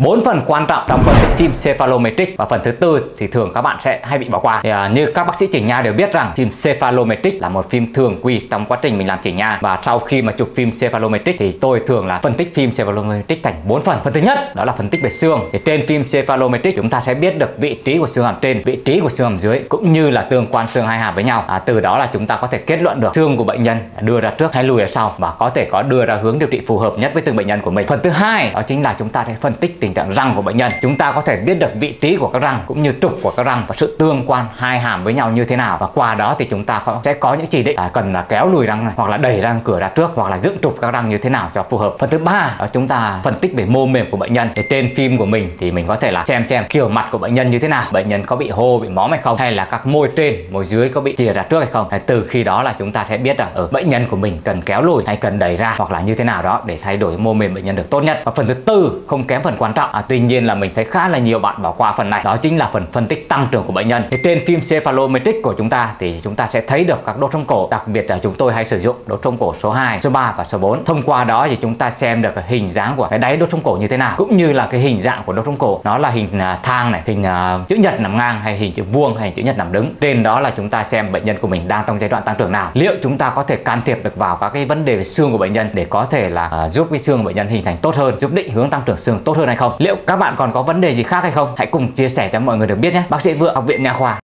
4 phần quan trọng trong phân tích phim cephalometric và phần thứ tư thì thường các bạn sẽ hay bị bỏ qua. Thì, như các bác sĩ chỉnh nha đều biết rằng phim cephalometric là một phim thường quy trong quá trình mình làm chỉnh nha, và sau khi mà chụp phim cephalometric thì tôi thường là phân tích phim cephalometric thành 4 phần. Phần thứ nhất đó là phân tích về xương. Thì trên phim cephalometric chúng ta sẽ biết được vị trí của xương hàm trên, vị trí của xương hàm dưới cũng như là tương quan xương hai hàm với nhau. Từ đó là chúng ta có thể kết luận được xương của bệnh nhân đưa ra trước hay lùi ra sau và có thể có đưa ra hướng điều trị phù hợp nhất với từng bệnh nhân của mình. Phần thứ hai đó chính là chúng ta sẽ phân tích tình trạng răng của bệnh nhân. Chúng ta có thể biết được vị trí của các răng cũng như trục của các răng và sự tương quan hai hàm với nhau như thế nào, và qua đó thì chúng ta sẽ có những chỉ định cần là kéo lùi răng này, hoặc là đẩy răng cửa ra trước, hoặc là dựng trục các răng như thế nào cho phù hợp. Phần thứ ba đó chúng ta phân tích về mô mềm của bệnh nhân. Thì trên phim của mình thì mình có thể là xem kiểu mặt của bệnh nhân như thế nào, bệnh nhân có bị hô, bị móm hay không, hay là các môi trên, môi dưới có bị chìa ra trước hay không. Từ khi đó là chúng ta sẽ biết là ở bệnh nhân của mình cần kéo lùi hay cần đẩy ra hoặc là như thế nào đó để thay đổi mô mềm bệnh nhân được tốt nhất. Và phần thứ tư không kém phần quan trọng, tuy nhiên là mình thấy khá là nhiều bạn bỏ qua phần này, đó chính là phần phân tích tăng trưởng của bệnh nhân. Thì trên phim cephalometric của chúng ta thì chúng ta sẽ thấy được các đốt sống cổ, đặc biệt là chúng tôi hay sử dụng đốt sống cổ số 2, số 3 và số 4. Thông qua đó thì chúng ta xem được hình dáng của cái đáy đốt sống cổ như thế nào, cũng như là cái hình dạng của đốt sống cổ, nó là hình thang này, hình chữ nhật nằm ngang hay hình chữ vuông hay hình chữ nhật nằm đứng. Trên đó là chúng ta xem bệnh nhân của mình đang trong giai đoạn tăng trưởng nào, liệu chúng ta có thể can thiệp được vào các cái vấn đề về xương của bệnh nhân để có thể là giúp cái xương của bệnh nhân hình thành tốt hơn, giúp định hướng tăng trưởng xương tốt hơn hay không. Liệu các bạn còn có vấn đề gì khác hay không? Hãy cùng chia sẻ cho mọi người được biết nhé. Bác sĩ Vượng, Học viện Nha khoa.